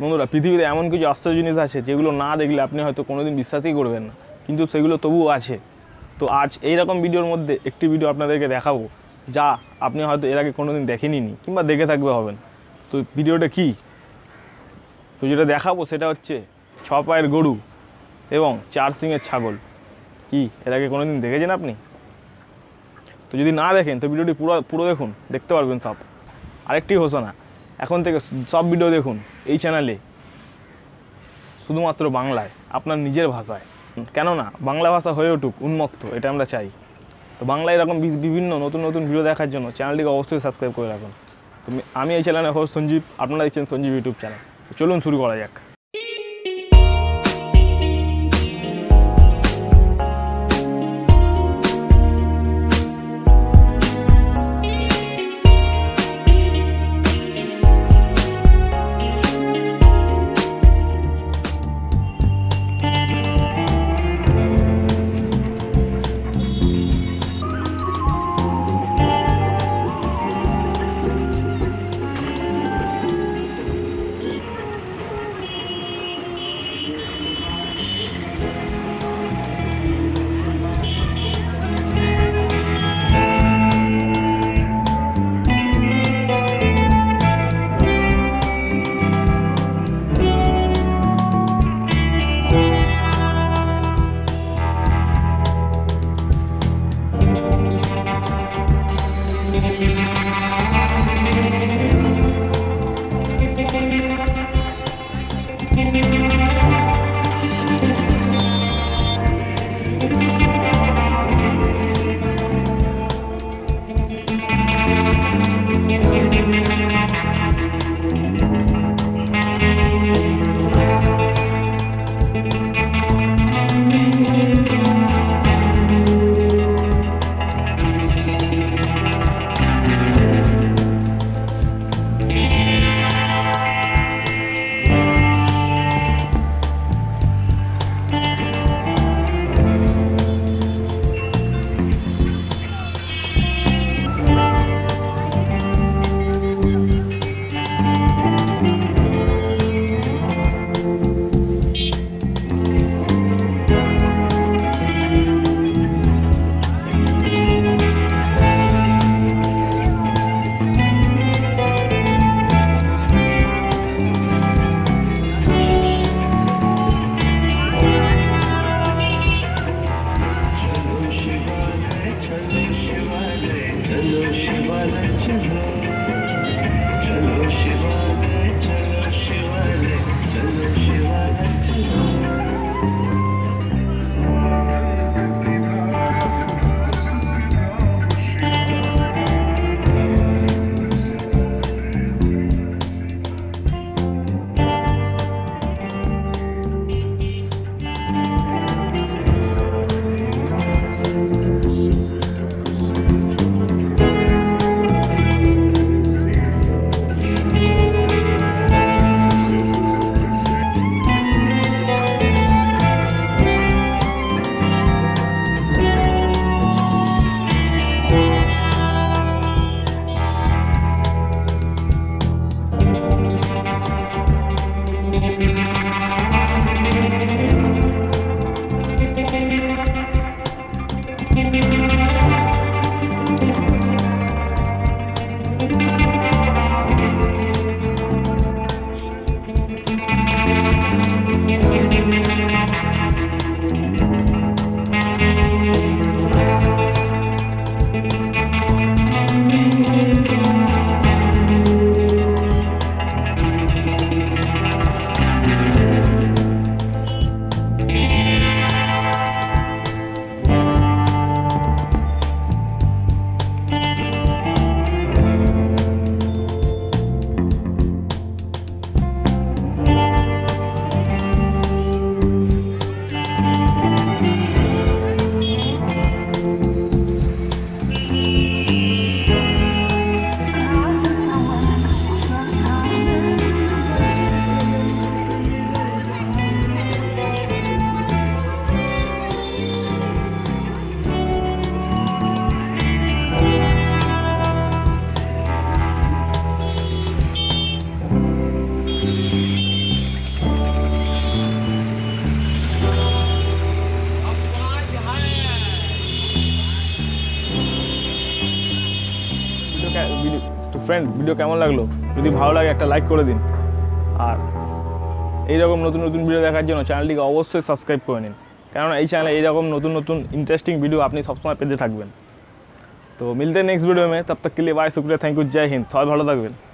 বন্ধুরা, পৃথিবীতে এমন কিছু আশ্চর্য জিনিস আছে যেগুলো না দেখলে আপনি হয়তো কোনোদিন বিশ্বাসই করবেন না, কিন্তু সেগুলো তবুও আছে। তো আজ এইরকম ভিডিওর মধ্যে একটি ভিডিও আপনাদেরকে দেখাবো যা আপনি হয়তো এর আগে কোনোদিন দেখেনইনি কিংবা দেখে থাকবে হবেন। তো ভিডিওটা কি? তো যেটা দেখাবো সেটা হচ্ছে 6 পায়ের গরু এবং 4 শিংয়ের ছাগল। কি এর আগে কোনোদিন দেখেছেন আপনি? তো যদি না দেখেন তো ভিডিওটি পুরো দেখুন, দেখতে পারবেন সব। আরেকটি ঘোষণা, এখন থেকে সব ভিডিও দেখুন এই চ্যানেলে শুধুমাত্র বাংলায়, আপনার নিজের ভাষায়। কেননা বাংলা ভাষা হয়ে উঠুক উন্মুক্ত, এটা আমরা চাই। তো বাংলায় এরকম বিভিন্ন নতুন নতুন ভিডিও দেখার জন্য চ্যানেলটিকে অবশ্যই সাবস্ক্রাইব করে রাখুন। তো আমি এই চ্যানেলের হোস্ট সঞ্জীব, আপনারা দেখছেন সঞ্জীব ইউটিউব চ্যানেল। চলুন শুরু করা যাক। ফ্রেন্ড ভিডিও কেমন লাগলো, যদি ভালো লাগে একটা লাইক করে দিন, আর এইরকম নতুন নতুন ভিডিও দেখার জন্য চ্যানেলটিকে অবশ্যই সাবস্ক্রাইব করে নিন, কারণ এই চ্যানেলে এইরকম নতুন নতুন ইন্টারেস্টিং ভিডিও আপনি সবসময় পেতে থাকবেন। तो मिलते हैं नेक्स्ट वीडियो में, तब तक के लिए बाय, शुक्रिया, थैंक यू, जय हिंद, थोड़ा भालो लगभग।